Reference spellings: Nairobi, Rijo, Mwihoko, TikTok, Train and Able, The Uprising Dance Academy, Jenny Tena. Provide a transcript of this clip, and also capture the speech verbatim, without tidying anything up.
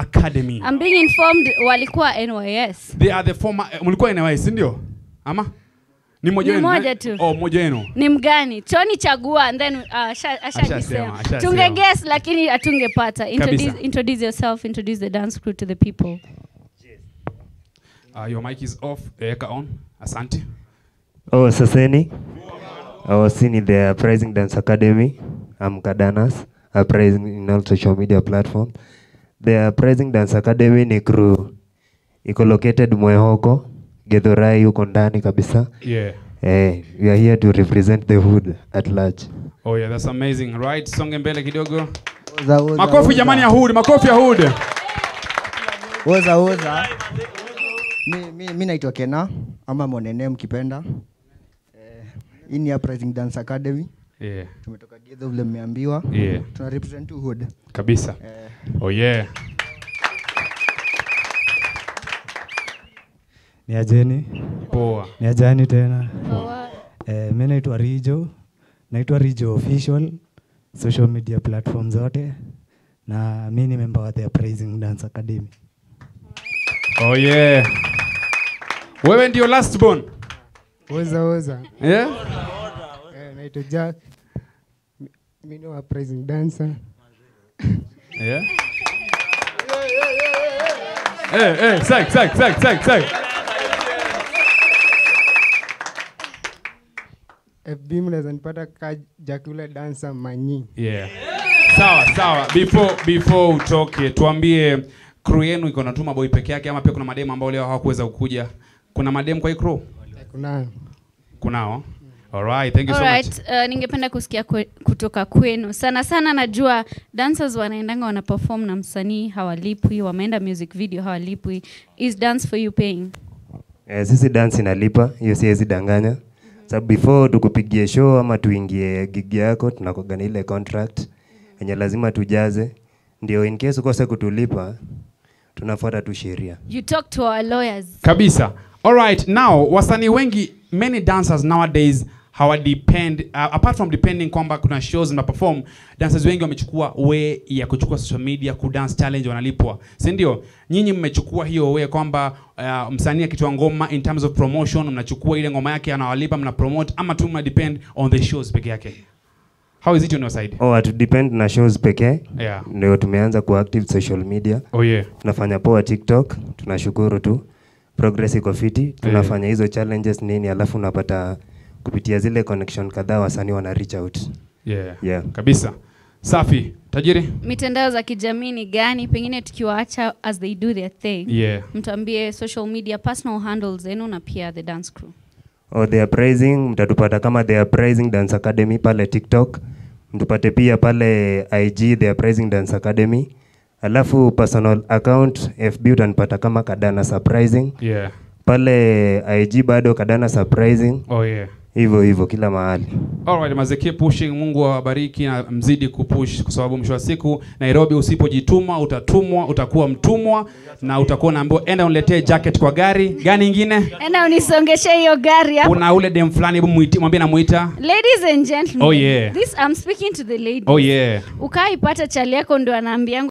Academy. I'm being informed walikuwa N Y S. They are the former uh, mulikuwa N Y S, ndio? Ama? Ni moja yenu. Ni moja tu. Oh, moja yenu. Ni mgani? Choni chagua and then uh, ashajisema. Tunge guess lakini atungepata. Introduce introduce yourself, introduce the dance crew to the people. Uh, your mic is off. Eka on. Asante. Oh, Saseni. I was seen in the Uprising Dance Academy. I'm Kadanas, Uprising in all social media platforms. The Uprising Dance Academy ni crew. Iko located Mwihoko, Gedhorai huko ndani kabisa. Yeah. Eh, we are here to represent the hood at large. Oh yeah, that's amazing. Right, songe mbele kidogo. Oza, oza, makofi jamani ya hood, makofi ya hood. Oza, oza. Mi, mi, mi naitwa Kena, ama Monene mkipenda. In the Uprising Dance Academy. Yeah. Tumetoka Gedho vile mmeambiwa. Yeah. Tuna represent to hood. Kabisa. Uh, oh yeah. Ni a Jenny. Poa. Ni a Jenny Tena. Poa. Eh, mimi naitwa Rijo. Naitwa Rijo official social media platforms zote. Na mimi ni member wa the Uprising Dance Academy. Oh yeah. Wewe ndio last born. Oza, oza. Yeah? Yeah, naitwa Jack. Mi ni Uprising dancer. Yeah? Eh, eh, Zack, Zack, Zack, Zack, Zack. F B mnaweza nipata ka Jack yule dancer manyi. Yeah. Sawa, sawa. Before before utoke, tuambie crew yenu iko na tuma boy peke yake ama pia kuna madem ambao leo hawakuweza kukuja. Kuna madem kwa hii crew? Kunao. Kunao. All right, thank you All so right. much. All right, uh, ningependa kusikia kwe, kutoka kwenu. Sana sana najua dancers wanaendanga wana perform na msanii hawalipwi, wameenda music video hawalipwi. Is dance for you paying? Eh, sisi dance inalipa, hiyo siwezi danganya. Sababu before tukupigie show ama tuingie gig yako, tunakogana ile contract yenye lazima tujaze. Ndio in case ukose kutulipa, tunafuata tu sheria. You talk to our lawyers. Kabisa. All right, now wasanii wengi, many dancers nowadays how depend uh, apart from depending kwamba kuna shows na perform, dancers wengi wamechukua way ya kuchukua social media ku dance challenge wanalipwa. Si ndio? Nyinyi mmechukua hiyo way kwamba uh, msanii akitoa ngoma in terms of promotion mnachukua ile ngoma yake anawalipa mna promote ama tu mna depend on the shows peke yake? How is it on your side? Oh, to depend na shows pekee. Yeah. Ndio tumeanza ku active social media. Oh yeah. Tunafanya poa TikTok, tunashukuru tu. Progress iko fiti, tunafanya hizo challenges nini alafu unapata kupitia zile connection kadhaa wasanii wana reach out. Yeah. Yeah. Kabisa. Safi. Tajiri. Mitandao za kijamii ni gani? Pengine tukiwaacha as they do their thing. Yeah. Mtuambie social media personal handles zenu na pia the dance crew. Oh, the Uprising mtatupata kama the Uprising Dance Academy pale TikTok. Mtupate pia pale I G the Uprising Dance Academy. Alafu personal account F B utanipata kama Kadana Surprising. Yeah. Pale I G bado Kadana Surprising. Oh yeah. Hivyo hivyo kila mahali. All right, mazeke pushing, Mungu awabariki na mzidi kupush kwa sababu mwisho wa siku Nairobi usipojituma utatumwa, utakuwa mtumwa na utakuwa naambiwa enda uniletee jacket kwa gari. Gani nyingine? Enda unisongeshe hiyo gari hapo. Kuna ule dem fulani hebu muite, mwambie na muita. Ladies and gentlemen. Oh yeah. This I'm speaking to the ladies. Oh yeah. Ukaipata chali yako ndo anaambiwa